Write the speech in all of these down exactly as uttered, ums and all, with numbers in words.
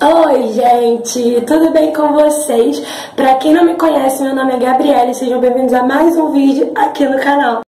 Oi gente, tudo bem com vocês? Pra quem não me conhece, meu nome é Gabrielle e sejam bem-vindos a mais um vídeo aqui no canal.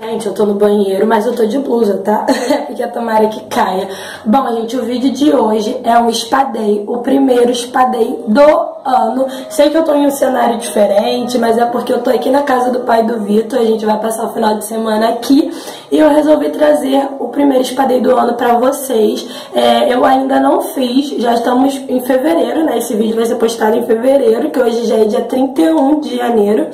Gente, eu tô no banheiro, mas eu tô de blusa, tá? Porque a tomara que caia. Bom, gente, o vídeo de hoje é um spa day, o primeiro spa day do ano. Sei que eu tô em um cenário diferente, mas é porque eu tô aqui na casa do pai do Vitor, a gente vai passar o final de semana aqui. E eu resolvi trazer o primeiro spa day do ano pra vocês. É, eu ainda não fiz, já estamos em fevereiro, né? Esse vídeo vai ser postado em fevereiro, que hoje já é dia trinta e um de janeiro.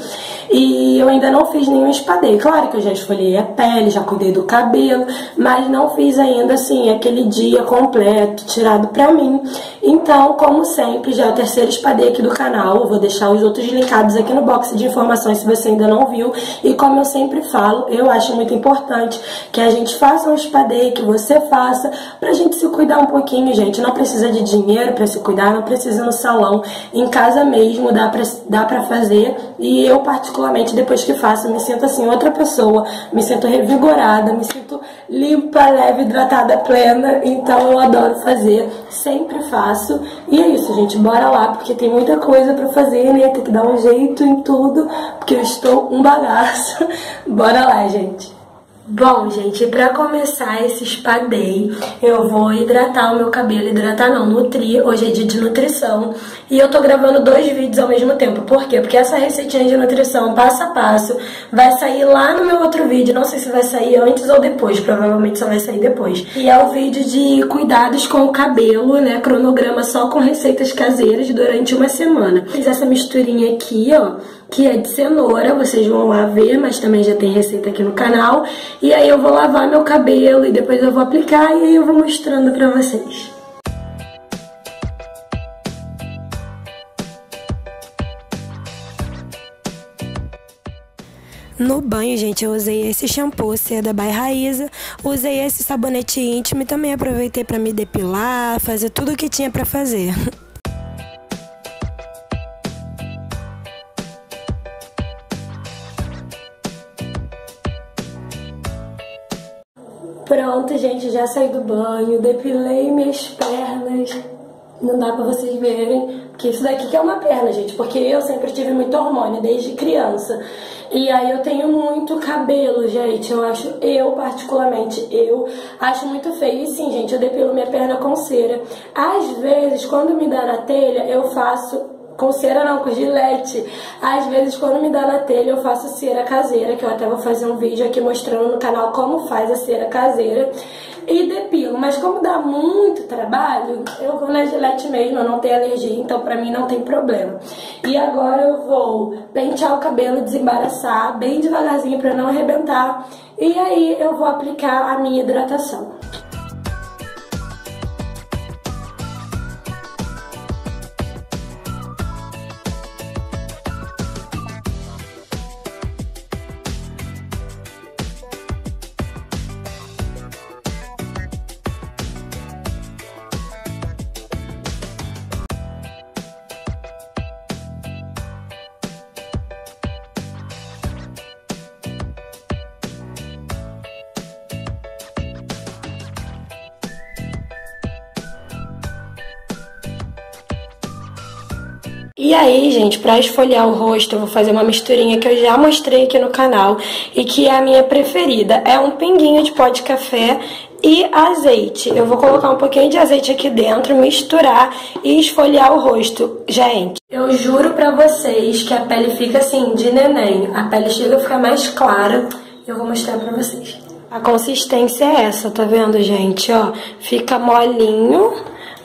E eu ainda não fiz nenhum spa day. Claro que eu já escolhi a pele, já cuidei do cabelo, mas não fiz ainda assim aquele dia completo tirado pra mim. Então, como sempre, já é o terceiro spa day aqui do canal. Eu vou deixar os outros linkados aqui no box de informações se você ainda não viu. E como eu sempre falo, eu acho muito importante que a gente faça um spa day, que você faça, pra gente se cuidar um pouquinho, gente. Não precisa de dinheiro pra se cuidar, não precisa ir no salão, em casa mesmo dá pra, dá pra fazer. E eu particularmente, depois que faço, me sinto assim outra pessoa. Me sinto revigorada, me sinto limpa, leve, hidratada, plena. Então eu adoro fazer, sempre faço. E é isso, gente, bora lá, porque tem muita coisa pra fazer, né? Tem que dar um jeito em tudo, porque eu estou um bagaço. Bora lá, gente. Bom, gente, pra começar esse spa day, eu vou hidratar o meu cabelo, hidratar não, nutrir, hoje é dia de nutrição, e eu tô gravando dois vídeos ao mesmo tempo. Por quê? Porque essa receitinha de nutrição, passo a passo, vai sair lá no meu outro vídeo, não sei se vai sair antes ou depois, provavelmente só vai sair depois. E é o vídeo de cuidados com o cabelo, né, cronograma só com receitas caseiras durante uma semana. Fiz essa misturinha aqui, ó, que é de cenoura, vocês vão lá ver, mas também já tem receita aqui no canal. E aí eu vou lavar meu cabelo e depois eu vou aplicar e aí eu vou mostrando pra vocês. No banho, gente, eu usei esse shampoo Seda by Raíza, usei esse sabonete íntimo e também aproveitei pra me depilar, fazer tudo o que tinha pra fazer. Pronto, gente, já saí do banho, depilei minhas pernas. Não dá pra vocês verem, porque isso daqui que é uma perna, gente, porque eu sempre tive muito hormônio, desde criança. E aí eu tenho muito cabelo, gente, eu acho, eu particularmente, eu acho muito feio. E sim, gente, eu depilo minha perna com cera. Às vezes, quando me dá na telha, eu faço... Com cera não, com gilete. Às vezes quando me dá na telha eu faço cera caseira, que eu até vou fazer um vídeo aqui mostrando no canal como faz a cera caseira. E depilo, mas como dá muito trabalho, eu vou na gilete mesmo, eu não tenho alergia, então pra mim não tem problema. E agora eu vou pentear o cabelo, desembaraçar bem devagarzinho pra não arrebentar. E aí eu vou aplicar a minha hidratação. E aí, gente, pra esfoliar o rosto, eu vou fazer uma misturinha que eu já mostrei aqui no canal e que é a minha preferida. É um pinguinho de pó de café e azeite. Eu vou colocar um pouquinho de azeite aqui dentro, misturar e esfoliar o rosto. Gente, eu juro pra vocês que a pele fica assim, de neném. A pele chega a ficar mais clara. Eu vou mostrar pra vocês. A consistência é essa, tá vendo, gente? Ó, fica molinho,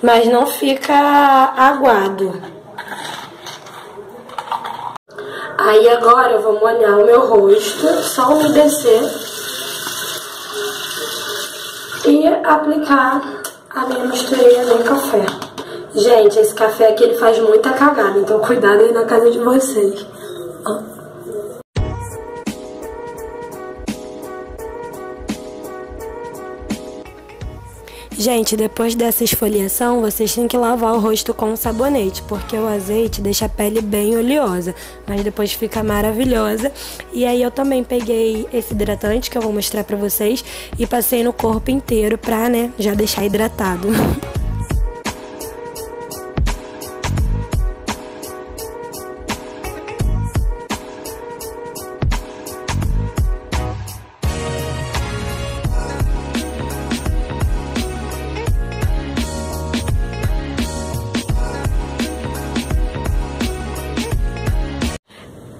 mas não fica aguado. Aí agora eu vou molhar o meu rosto, só umedecer e aplicar a minha misturinha de café. Gente, esse café aqui ele faz muita cagada, então cuidado aí na casa de vocês. Ó. Gente, depois dessa esfoliação, vocês têm que lavar o rosto com sabonete, porque o azeite deixa a pele bem oleosa, mas depois fica maravilhosa. E aí eu também peguei esse hidratante que eu vou mostrar pra vocês e passei no corpo inteiro pra, né, já deixar hidratado.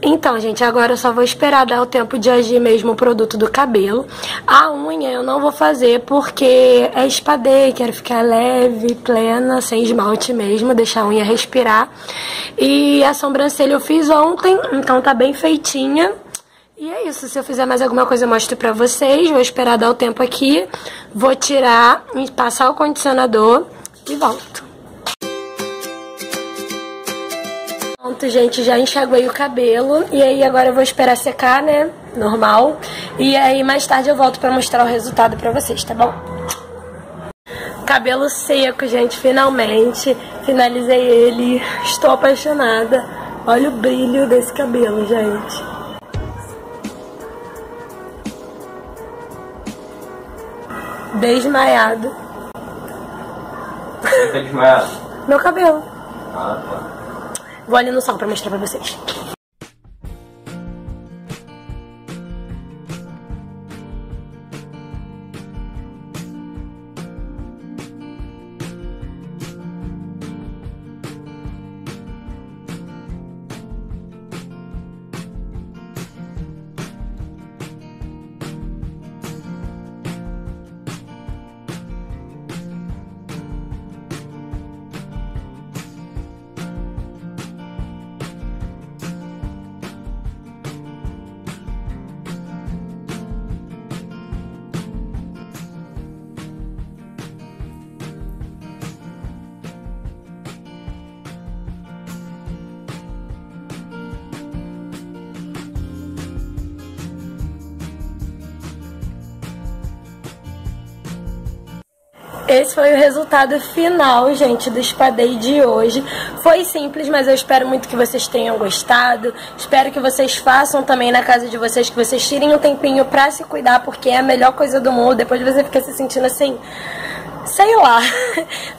Então, gente, agora eu só vou esperar dar o tempo de agir mesmo o produto do cabelo. A unha eu não vou fazer porque é spa day, quero ficar leve, plena, sem esmalte mesmo, deixar a unha respirar. E a sobrancelha eu fiz ontem, então tá bem feitinha. E é isso, se eu fizer mais alguma coisa eu mostro pra vocês, vou esperar dar o tempo aqui, vou tirar, passar o condicionador e volto. Pronto, gente, já enxaguei o cabelo e aí agora eu vou esperar secar, né, normal, e aí mais tarde eu volto pra mostrar o resultado pra vocês, tá bom? Cabelo seco, gente, finalmente, finalizei ele, estou apaixonada, olha o brilho desse cabelo, gente. Desmaiado. Você tá desmaiado? Meu cabelo. Ah, tá. Vou ali no sol pra mostrar pra vocês. Esse foi o resultado final, gente, do Spa Day de hoje. Foi simples, mas eu espero muito que vocês tenham gostado. Espero que vocês façam também na casa de vocês, que vocês tirem um tempinho pra se cuidar, porque é a melhor coisa do mundo. Depois você fica se sentindo assim, sei lá.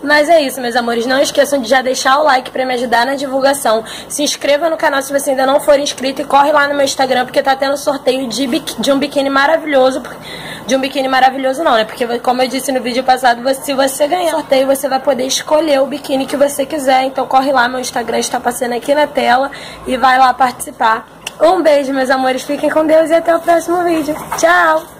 Mas é isso, meus amores. Não esqueçam de já deixar o like pra me ajudar na divulgação. Se inscreva no canal se você ainda não for inscrito e corre lá no meu Instagram, porque tá tendo sorteio de, de um biquíni maravilhoso. De um biquíni maravilhoso não, né? Porque como eu disse no vídeo passado, você, se você ganhar sorteio, você vai poder escolher o biquíni que você quiser. Então corre lá, meu Instagram está passando aqui na tela e vai lá participar. Um beijo, meus amores. Fiquem com Deus e até o próximo vídeo. Tchau!